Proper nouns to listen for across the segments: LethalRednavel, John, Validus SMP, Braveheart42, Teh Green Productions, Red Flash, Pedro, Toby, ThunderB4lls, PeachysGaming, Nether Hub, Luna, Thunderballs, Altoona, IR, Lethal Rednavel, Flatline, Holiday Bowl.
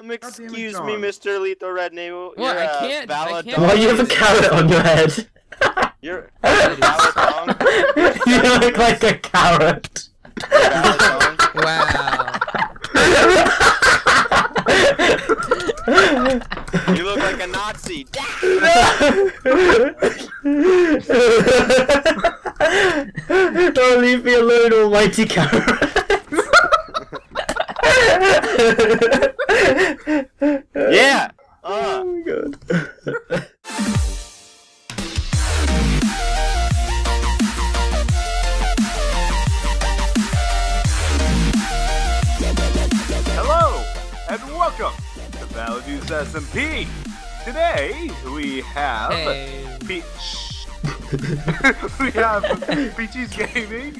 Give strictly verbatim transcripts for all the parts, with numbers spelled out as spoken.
Um, excuse me, Mister Lethal Rednavel. What? I can't, I can't. Why do you have a carrot on your head? You're validong. You look like a carrot. Wow. You look like a Nazi. Don't leave me alone, almighty carrot. Yeah. Uh. Oh my god. Hello and welcome to Validus S M P. Today we have hey. Peach. We have Peachy's Gaming,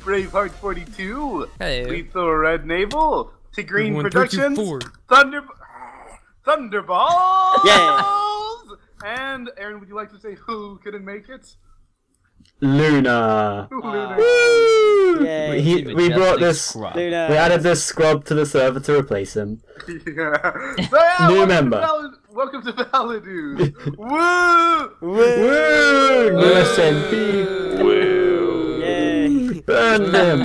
Braveheart forty-two, hey. LethalRednavel, Teh Green Productions, Thunder, Thunderballs, yeah. And Aaron, would you like to say who couldn't make it? Luna. Luna. Woo! Yay. He, we brought this. Luna. We added this scrub to the server to replace him. Yeah. So, yeah, new welcome member. To Valid, welcome to Validus. Woo! Woo! Woo! Luna S M P. Woo! Yay! Burn them.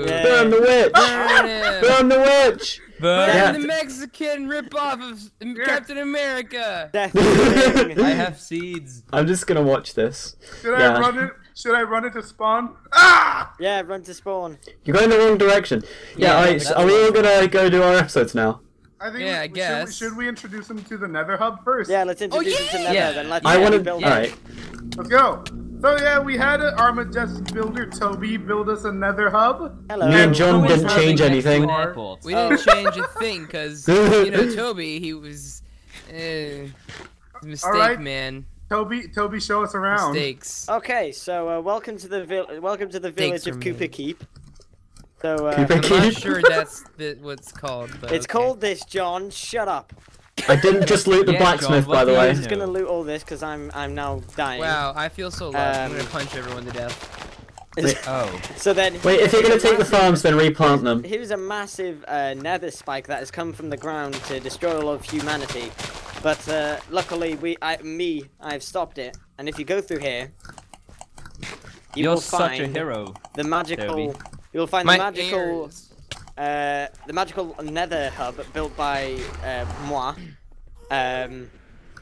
Burn the witch! Burn, Burn the witch! Burn, Burn the Mexican ripoff of Captain America! I have seeds. I'm just gonna watch this. Should yeah. I run it? Should I run it to spawn? Ah! Yeah, run to spawn. You're going the wrong direction. Yeah, yeah right, so are we all gonna go do our episodes now? I think. Yeah, we, I guess. Should we, should we introduce them to the Nether Hub first? Yeah, let's introduce oh, yeah! them to Nether. Yeah. Then let's I want to build. All right. Let's go. So yeah, we had our majestic builder Toby build us a Nether Hub. Hello. Me and John didn't change anything. We didn't change a thing because you know Toby, he was uh, a mistake, right. man. Toby, Toby, show us around. Mistakes. Okay, so uh, welcome to the vil welcome to the village of Cooper me. Keep. So uh, Cooper I'm Keep? Not sure that's the, what's called. But it's okay. called this, John. Shut up. I didn't just loot the yeah, blacksmith, John, by the way. I'm just gonna loot all this because I'm I'm now dying. Wow, I feel so low. Um, I'm gonna punch everyone to death. Oh. So then. Wait, if you're gonna take massive, the farms, then replant them. Here's a massive uh, nether spike that has come from the ground to destroy all of humanity, but uh, luckily we, I, me, I've stopped it. And if you go through here, you you're will such find a hero. The magical. You'll find My the magical. Ears. Uh, the magical Nether Hub built by uh, moi. Um, and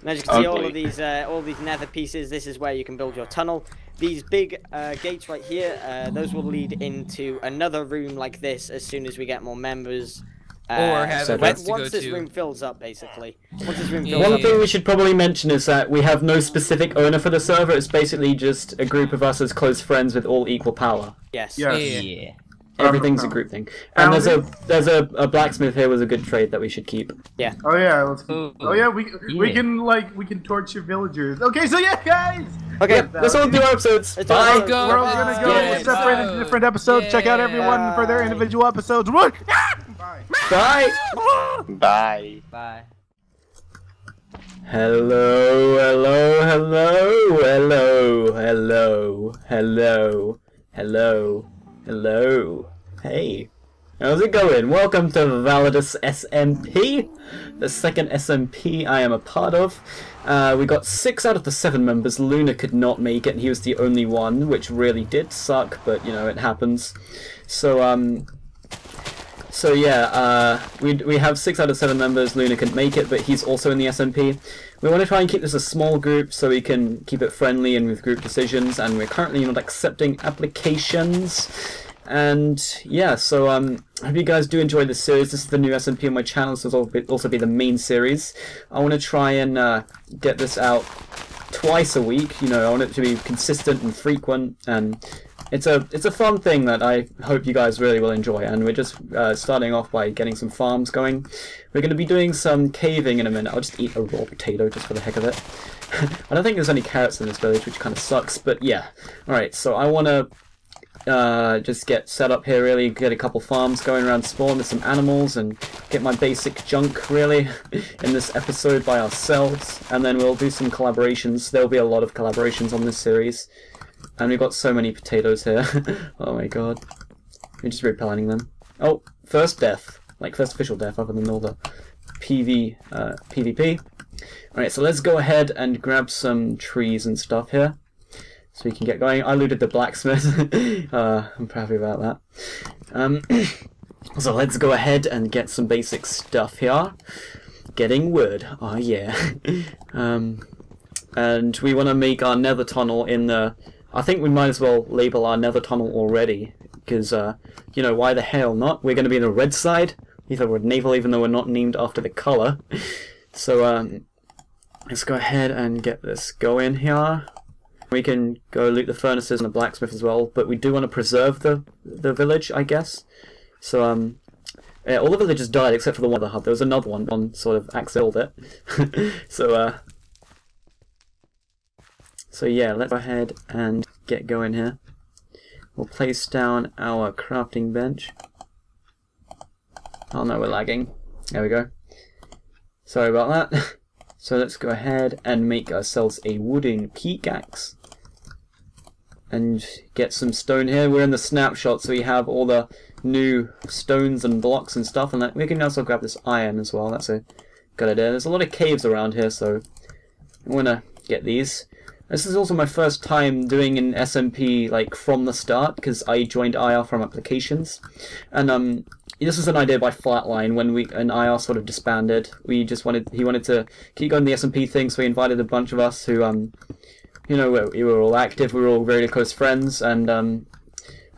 as you can Ugly. see, all of these, uh, all these nether pieces. This is where you can build your tunnel. These big uh, gates right here, uh, those will lead into another room like this as soon as we get more members. Uh, or have so once to this to. room fills up, basically. Once this room fills One up, thing we should probably mention is that we have no specific owner for the server. It's basically just a group of us as close friends with all equal power. Yes. yes. Yeah. yeah. Everything's a group thing, and there's a there's a, a blacksmith here was a good trade that we should keep. Yeah. Oh yeah. Let's, oh yeah. We we yeah. can like we can torture villagers. Okay. So yeah, guys. Okay. Yeah, let's all do our episodes. It's Bye. All go. We're all gonna go yeah. separate into different episodes. Yeah. Check out everyone Bye. for their individual episodes. Bye. Bye. Bye. Bye. Hello. Hello. Hello. Hello. Hello. Hello. Hello. Hello. Hey. How's it going? Welcome to Validus S M P, the second S M P I am a part of. Uh, we got six out of the seven members. Luna could not make it, and he was the only one, which really did suck, but, you know, it happens. So, um... So, yeah, uh, we, we have six out of seven members. Luna couldn't make it, but he's also in the S M P. We want to try and keep this a small group so we can keep it friendly and with group decisions, and we're currently not accepting applications. And yeah, so um, I hope you guys do enjoy this series. This is the new S M P on my channel, so this will also be the main series. I want to try and uh, get this out twice a week. You know, I want it to be consistent and frequent, and it's a it's a fun thing that I hope you guys really will enjoy. And we're just uh, starting off by getting some farms going. We're going to be doing some caving in a minute. I'll just eat a raw potato just for the heck of it. I don't think there's any carrots in this village, which kind of sucks, but yeah. Alright, so I want to uh, just get set up here, really, get a couple farms going around spawn with some animals and get my basic junk, really, in this episode by ourselves. And then we'll do some collaborations. There'll be a lot of collaborations on this series. And we've got so many potatoes here. Oh my god. We're just replanting them. Oh, first death. Like, first official death, other than all the PV, uh, PvP. Alright, so let's go ahead and grab some trees and stuff here, so we can get going. I looted the blacksmith. uh, I'm happy about that. Um, so let's go ahead and get some basic stuff here. Getting wood. Oh yeah. um, and we want to make our nether tunnel in the... I think we might as well label our nether tunnel already, because, uh, you know, why the hell not? We're going to be in the red side. Either we're naval, even though we're not named after the colour. So, um, let's go ahead and get this going here. We can go loot the furnaces and the blacksmith as well, but we do want to preserve the the village, I guess. So, um, yeah, all the villages died except for the one at the hub. There was another one, one sort of axilled it. so, uh, so yeah, let's go ahead and get going here. We'll place down our crafting bench. Oh no, we're lagging. There we go. Sorry about that. So let's go ahead and make ourselves a wooden pickaxe. And get some stone here. We're in the snapshot, so we have all the new stones and blocks and stuff. And that. We can also grab this iron as well. That's a good idea. There's a lot of caves around here, so I'm going to get these. This is also my first time doing an S M P like from the start, because I joined I R from applications. And um, this was an idea by Flatline when we and I R sort of disbanded. We just wanted he wanted to keep going the S M P thing, so he invited a bunch of us who um, you know, we were all active, we were all very close friends, and um,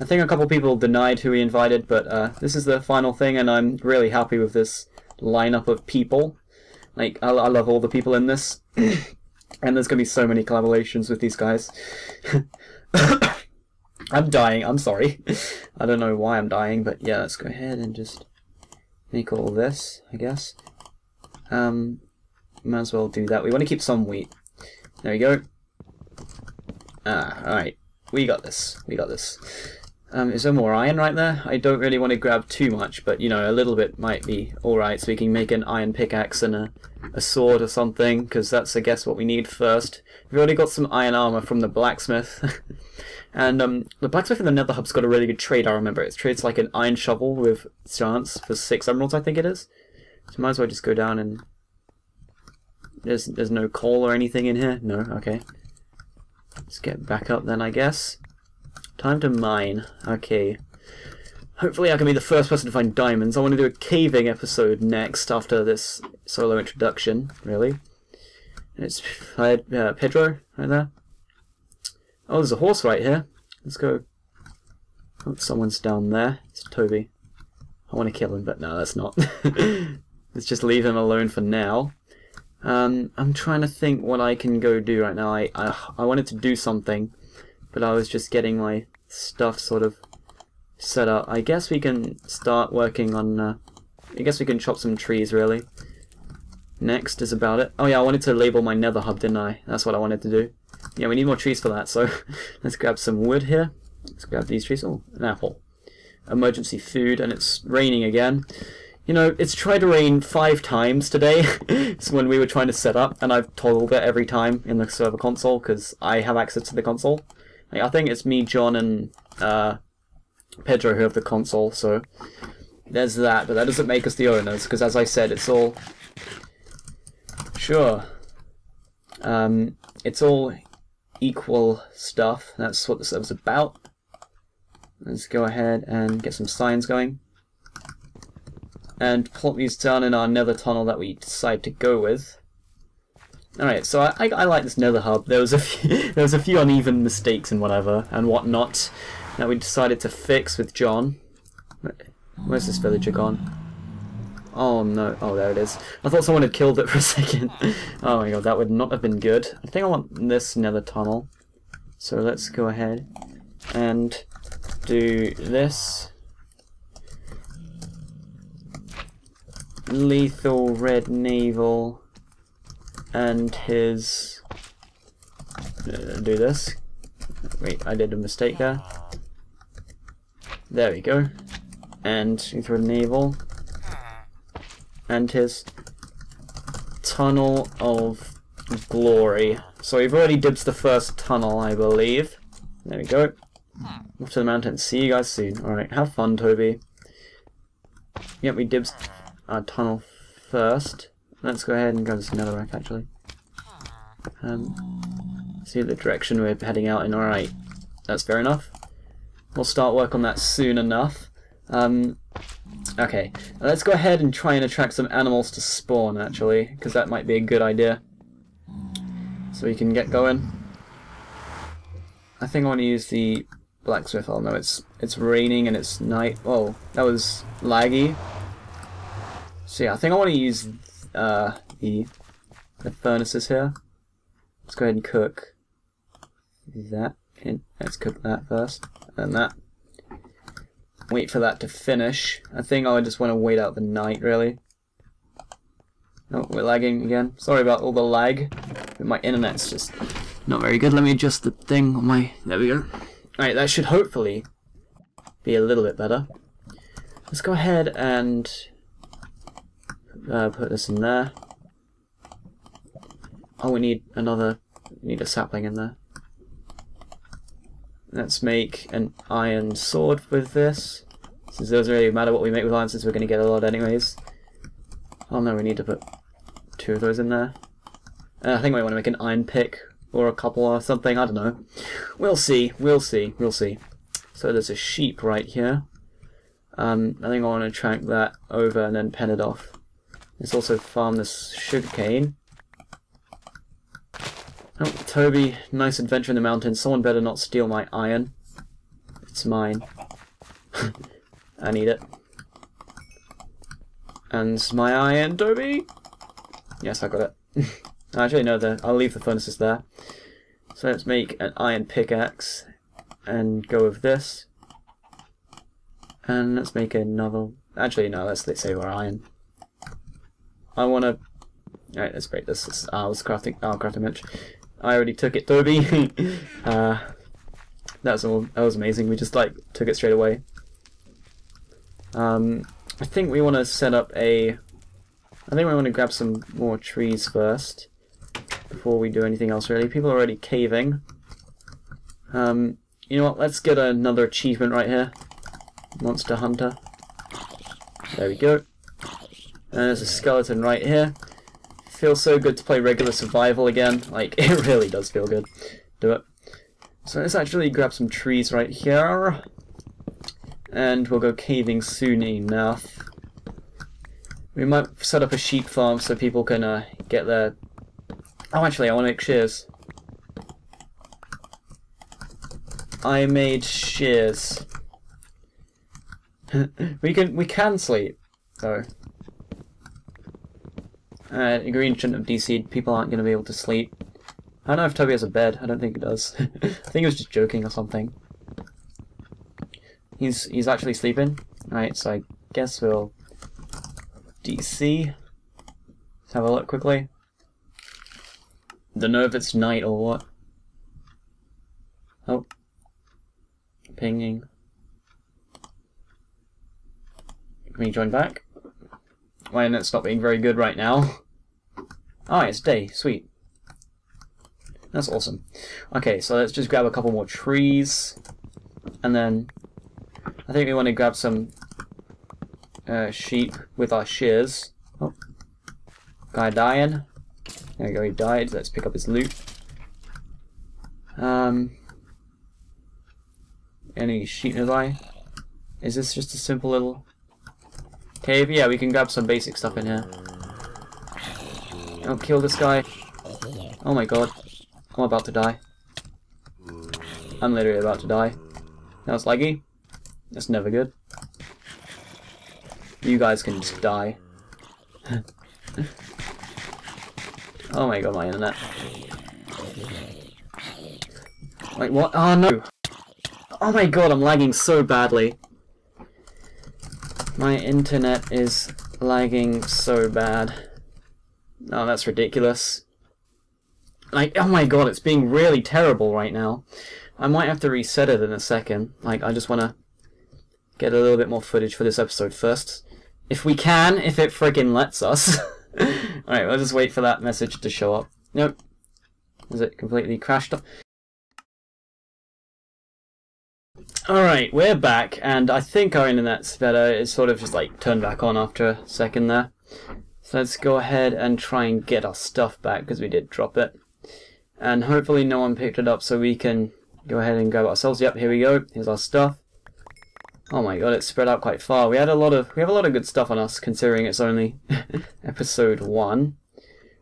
I think a couple people denied who we invited, but uh, this is the final thing, and I'm really happy with this lineup of people. Like I, I love all the people in this. And there's going to be so many collaborations with these guys. I'm dying, I'm sorry. I don't know why I'm dying, but yeah, let's go ahead and just make all this, I guess. Um, might as well do that. We want to keep some wheat. There we go. Ah, alright. We got this, we got this. Um, is there more iron right there? I don't really want to grab too much, but you know, a little bit might be alright, so we can make an iron pickaxe and a, a sword or something, because that's, I guess, what we need first. We've already got some iron armor from the blacksmith. and um, the blacksmith in the Nether Hub's got a really good trade, I remember. It trades like an iron shovel with chance for six emeralds, I think it is. So might as well just go down and... There's, there's no coal or anything in here? No? Okay. Let's get back up then, I guess. Time to mine. Okay. Hopefully I can be the first person to find diamonds. I want to do a caving episode next after this solo introduction, really. And it's uh, Pedro right there. Oh, there's a horse right here. Let's go. Oh, someone's down there. It's Toby. I want to kill him, but no, that's not. Let's just leave him alone for now. Um, I'm trying to think what I can go do right now. I, I, I wanted to do something, but I was just getting my stuff sort of set up. I guess we can start working on... Uh, I guess we can chop some trees, really. Next is about it. Oh yeah, I wanted to label my nether hub, didn't I? That's what I wanted to do. Yeah, we need more trees for that, so let's grab some wood here. Let's grab these trees. Oh, an apple. Emergency food, and it's raining again. You know, it's tried to rain five times today. It's when we were trying to set up, and I've toggled it every time in the server console, because I have access to the console. I think it's me, John, and uh, Pedro who have the console, so there's that, but that doesn't make us the owners, because as I said, it's all... Sure. Um, it's all equal stuff, that's what the server's about. Let's go ahead and get some signs going. And plot these down in our nether tunnel that we decide to go with. Alright, so I, I, I like this nether hub. There was a few, there was a few uneven mistakes and whatever, and whatnot, that we decided to fix with John. Where's this villager gone? Oh no, oh there it is. I thought someone had killed it for a second. Oh my god, that would not have been good. I think I want this nether tunnel. So let's go ahead and do this. LethalRednavel. And his... Uh, do this. Wait, I did a mistake there. There we go. And through naval. And his... Tunnel of Glory. So we've already dibs the first tunnel, I believe. There we go. Off to the mountain. See you guys soon. Alright, have fun, Toby. Yep, we dibs our tunnel first. Let's go ahead and go to this netherrack actually. Um, see the direction we're heading out in. Alright, that's fair enough. We'll start work on that soon enough. Um, okay, let's go ahead and try and attract some animals to spawn actually, because that might be a good idea. So we can get going. I think I want to use the blacksmith. Oh no, it's it's raining and it's night. Oh, that was laggy. So yeah, I think I want to use uh, the the furnaces here. Let's go ahead and cook that in. Let's cook that first, and that. Wait for that to finish. I think I just want to wait out the night, really. Oh, we're lagging again. Sorry about all the lag. My internet's just not very good. Let me adjust the thing on my... There we go. Alright, that should hopefully be a little bit better. Let's go ahead and uh, put this in there. Oh, we need another... We need a sapling in there. Let's make an iron sword with this, since it doesn't really matter what we make with iron since we're going to get a lot anyways. Oh no, we need to put two of those in there. Uh, I think we want to make an iron pick, or a couple or something, I don't know. We'll see, we'll see, we'll see. So there's a sheep right here. Um, I think I want to track that over and then pen it off. Let's also farm this sugarcane. Oh, Toby, nice adventure in the mountains. Someone better not steal my iron. It's mine. I need it. And my iron, Toby! Yes, I got it. Actually, no, the, I'll leave the furnaces there. So let's make an iron pickaxe and go with this. And let's make another... Actually, no, let's, let's save our iron. I want to... Alright, let's break this. this uh, I was crafting... Oh, crafting bench. I already took it, Toby. uh, that was all. That was amazing. We just like took it straight away. Um, I think we want to set up a. I think we want to grab some more trees first before we do anything else. Really, people are already caving. Um, you know what? Let's get another achievement right here. Monster Hunter. There we go. And there's a skeleton right here. Feels so good to play regular survival again. Like, it really does feel good. Do it. So let's actually grab some trees right here. And we'll go caving soon enough. We might set up a sheep farm so people can uh, get their... Oh, actually, I want to make shears. I made shears. we can we can sleep, though. Uh, green shouldn't have D C'd. People aren't going to be able to sleep. I don't know if Toby has a bed. I don't think he does. I think he was just joking or something. He's he's actually sleeping. Alright, so I guess we'll D C. Let's have a look quickly. Don't know if it's night or what. Oh. Pinging. Can we join back? My internet's not being very good right now. Ah, it's day. Sweet. That's awesome. Okay, so let's just grab a couple more trees. And then I think we want to grab some uh, sheep with our shears. Oh. Guy dying. There we go, he died. Let's pick up his loot. Um, any sheep nearby? Is this just a simple little... Cave, yeah, we can grab some basic stuff in here. I'll kill this guy. Oh my god. I'm about to die. I'm literally about to die. That was laggy. That's never good. You guys can just die. Oh my god, my internet. Like, what? Oh no! Oh my god, I'm lagging so badly. My internet is lagging so bad. Oh, that's ridiculous. Like, oh my god, it's being really terrible right now. I might have to reset it in a second. Like, I just want to get a little bit more footage for this episode first. If we can, if it friggin' lets us. Alright, we'll just wait for that message to show up. Nope. Is it completely crashed up? Alright, we're back, and I think our internet's better. It's sort of just like turned back on after a second there. So let's go ahead and try and get our stuff back, because we did drop it. And hopefully no one picked it up, so we can go ahead and grab ourselves. Yep, here we go. Here's our stuff. Oh my god, it's spread out quite far. We had a lot of we have a lot of good stuff on us, considering it's only episode one.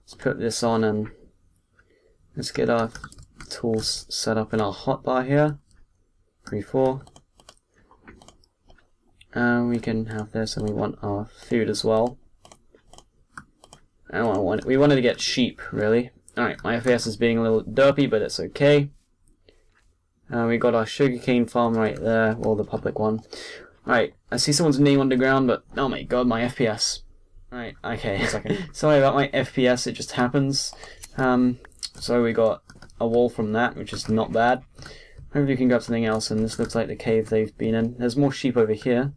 Let's put this on and let's get our tools set up in our hotbar here. Three, four. And we can have this, and we want our food as well. And I want, we wanted to get sheep, really. Alright, my F P S is being a little derpy, but it's okay. Uh, we got our sugarcane farm right there, or well, the public one. Alright, I see someone's name on the ground, but oh my god, my F P S. Alright, okay. Sorry about my F P S, it just happens. Um, so we got a wall from that, which is not bad. Hopefully we can grab something else, and this looks like the cave they've been in. There's more sheep over here.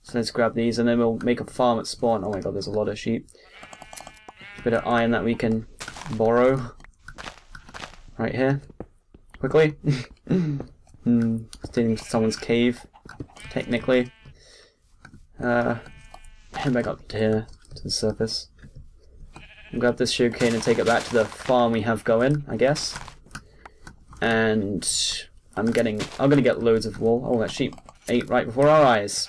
So let's grab these, and then we'll make a farm at spawn. Oh my god, there's a lot of sheep. Bit of iron that we can borrow. Right here. Quickly. Hmm, stealing someone's cave, technically. Uh, head back up to here, to the surface. Grab this sugarcane and take it back to the farm we have going, I guess. And I'm getting, I'm gonna get loads of wool. Oh, that sheep ate right before our eyes.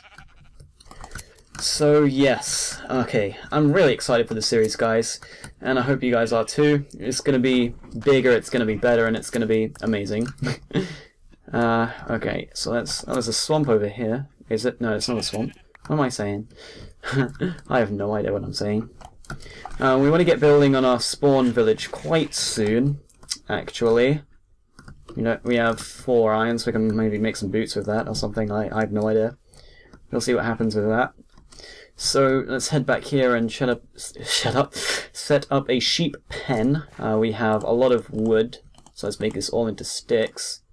So yes, okay, I'm really excited for the series, guys, and I hope you guys are too. It's going to be bigger, it's going to be better, and it's going to be amazing. uh, okay, so that's, oh, there's a swamp over here, is it? No, it's not a swamp. What am I saying? I have no idea what I'm saying. Uh, we want to get building on our spawn village quite soon, actually. You know, we have four iron, so we can maybe make some boots with that or something. I, I have no idea. We'll see what happens with that. So let's head back here and shut up, shut up, set up a sheep pen. Uh, we have a lot of wood, so let's make this all into sticks.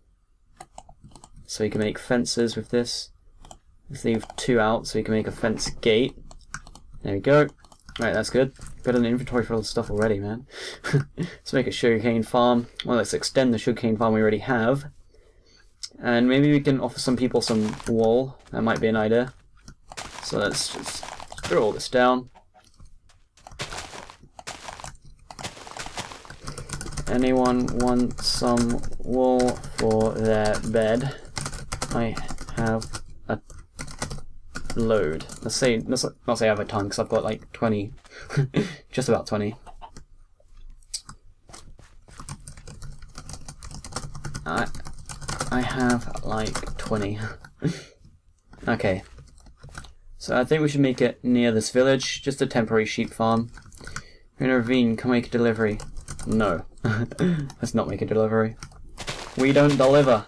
So we can make fences with this. Let's leave two out so we can make a fence gate. There we go. Alright, that's good. Got an inventory for all the stuff already, man. Let's make a sugarcane farm. Well, let's extend the sugarcane farm we already have. And maybe we can offer some people some wool. That might be an idea. So let's just throw all this down. Anyone want some wool for their bed? I have a load. Let's say, let's not say I have a ton, because I've got like twenty, just about twenty. I, I have like twenty. Okay. So I think we should make it near this village, just a temporary sheep farm. In a ravine, can make a delivery. No. Let's not make a delivery. We don't deliver.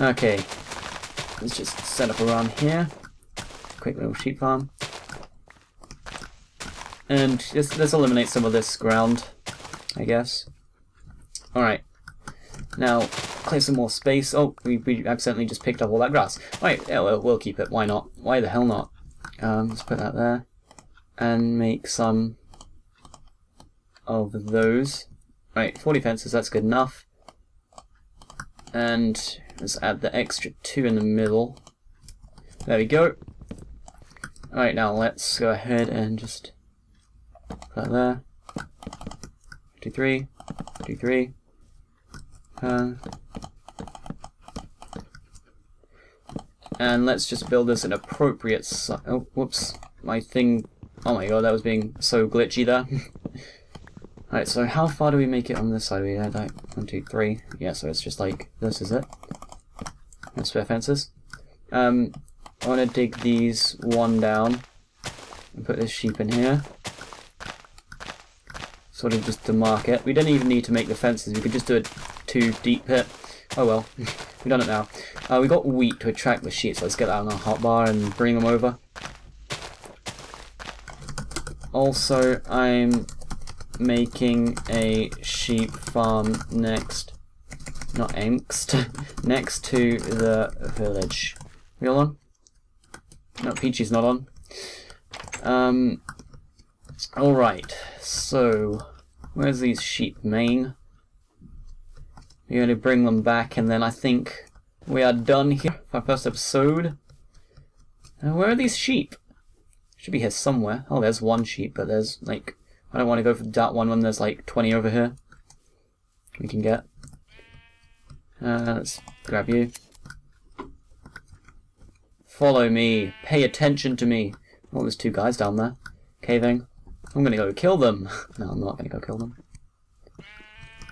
Okay. Let's just set up around here. Quick little sheep farm. And this, this eliminates some of this ground, I guess. Alright. Now, clear some more space. Oh, we, we accidentally just picked up all that grass. Right, yeah, we'll, we'll keep it. Why not? Why the hell not? Um, let's put that there. And make some of those. Right, forty fences, that's good enough. And let's add the extra two in the middle. There we go. Alright, now let's go ahead and just put that there. fifty-three, fifty-three. Uh, and let's just build this an appropriate si- oh, whoops, my thing, oh my god, that was being so glitchy there. Alright, so how far do we make it on this side? We had like, one, two, three, yeah, so it's just like, this is it. And spare fences. Um, I want to dig these one down, and put this sheep in here. Sort of just to mark it. We don't even need to make the fences, we could just do it too deep pit. Oh well, we've done it now. Uh, we got wheat to attract the sheep, so let's get that on our hotbar and bring them over. Also, I'm making a sheep farm next, not angst, next to the village. We all on? No, Peachy's not on. Um, Alright, so where's these sheep main? We're going to bring them back, and then I think we are done here for our first episode. Uh, where are these sheep? Should be here somewhere. Oh, there's one sheep, but there's like, I don't want to go for that one when there's like twenty over here. We can get. Uh, let's grab you. Follow me. Pay attention to me. Oh, there's two guys down there. Caving. I'm gonna go kill them. No, I'm not gonna go kill them.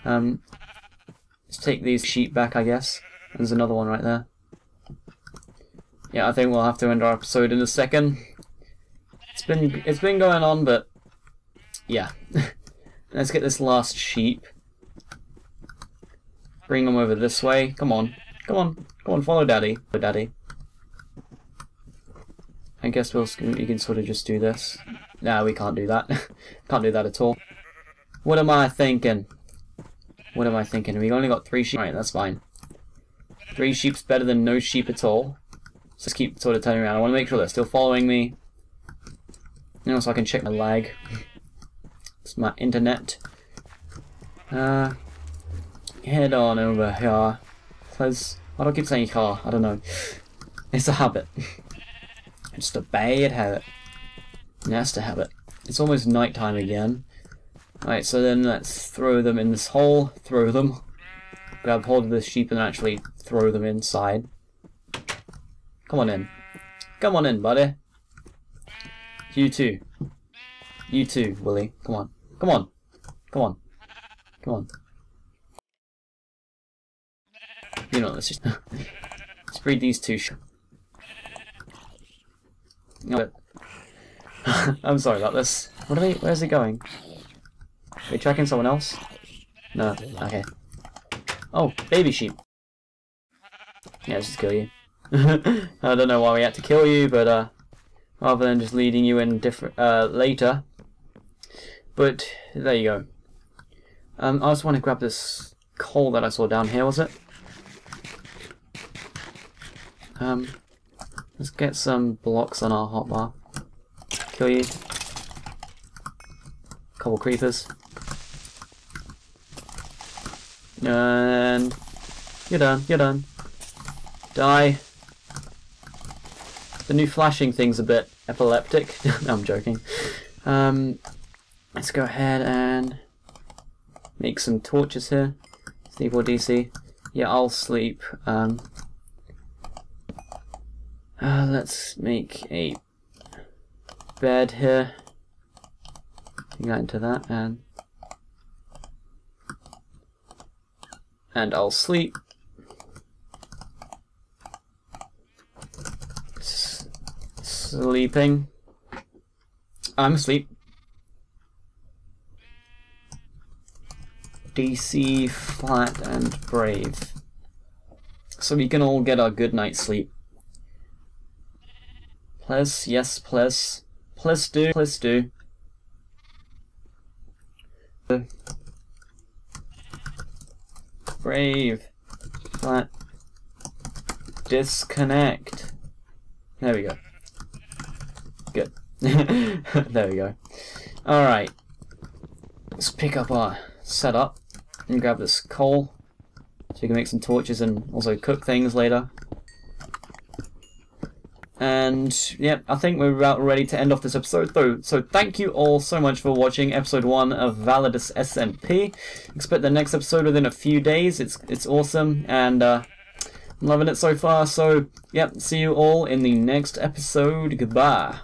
Um, let's take these sheep back, I guess. There's another one right there. Yeah, I think we'll have to end our episode in a second. It's been it's been going on, but yeah. Let's get this last sheep. Bring them over this way. Come on, come on, come on. Follow Daddy. Follow Daddy. I guess we'll you can sort of just do this. No, we can't do that. Can't do that at all. What am I thinking? What am I thinking? We only got three sheep. Alright, that's fine. Three sheep's better than no sheep at all. So just keep sort of turning around. I want to make sure they're still following me. You know, so I can check my lag. It's my internet. Uh, head on over here. Close. I don't keep saying car. I don't know. It's a habit. Just a bad habit. Nasty habit. It's almost night time again. Alright, so then let's throw them in this hole. Throw them. Grab hold of the sheep and actually throw them inside. Come on in. Come on in, buddy. You too. You too, Willie. Come on. Come on. Come on. Come on. You know, let's just... let's breed these two sheep. No. I'm sorry about this. What are they? Where's it going? Are we tracking someone else? No. Okay. Oh, baby sheep. Yeah, let's just kill you. I don't know why we had to kill you, but uh, rather than just leading you in different uh, later. But there you go. Um, I just want to grab this coal that I saw down here. Was it? Um. Let's get some blocks on our hotbar. Kill you. Couple creepers. And... you're done, you're done. Die. The new flashing thing's a bit epileptic. No, I'm joking. Um, let's go ahead and make some torches here. Sleep or D C? Yeah, I'll sleep. Um... Uh, let's make a bed here. Get into that, and and I'll sleep. S sleeping. I'm asleep. D C flat and brave, so we can all get our good night's sleep. Please, yes, please. Please do, please do. Brave. Flat. Disconnect. There we go. Good. There we go. Alright. Let's pick up our setup and grab this coal so we can make some torches and also cook things later. And yeah, I think we're about ready to end off this episode though. So thank you all so much for watching episode one of Validus S M P. Expect the next episode within a few days. It's it's awesome, and uh, I'm loving it so far. So yep, see you all in the next episode. Goodbye.